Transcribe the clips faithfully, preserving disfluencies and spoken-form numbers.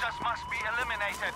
soldiers must be eliminated.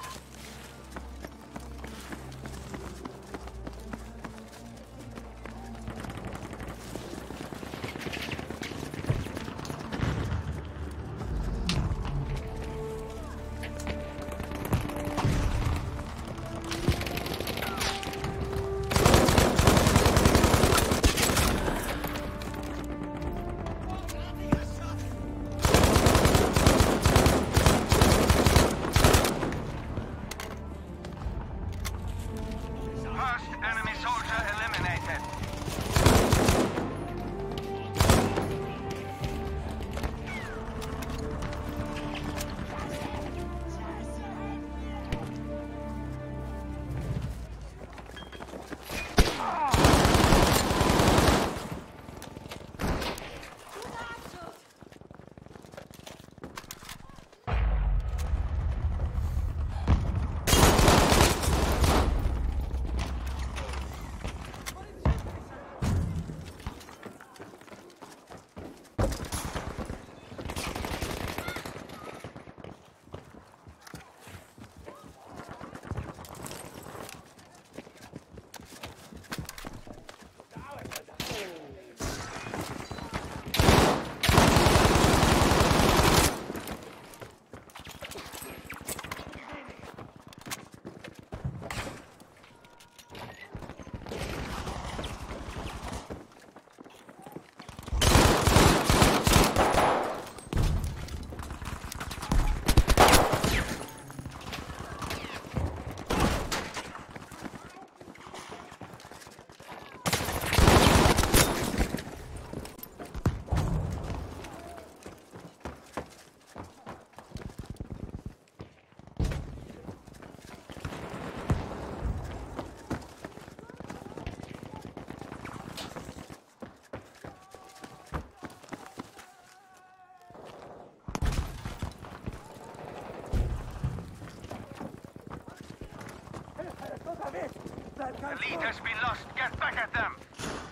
The lead has been lost. Get back at them!